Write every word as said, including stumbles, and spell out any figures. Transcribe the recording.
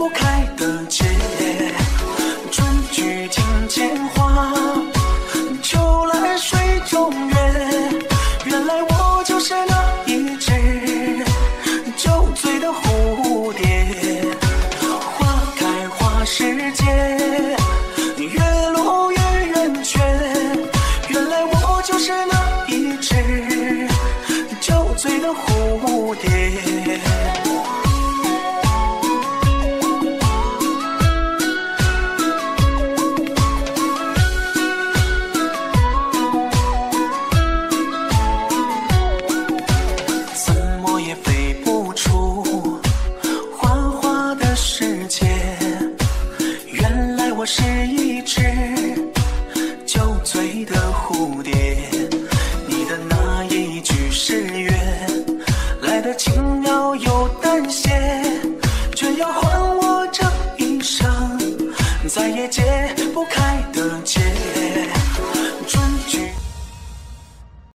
不开。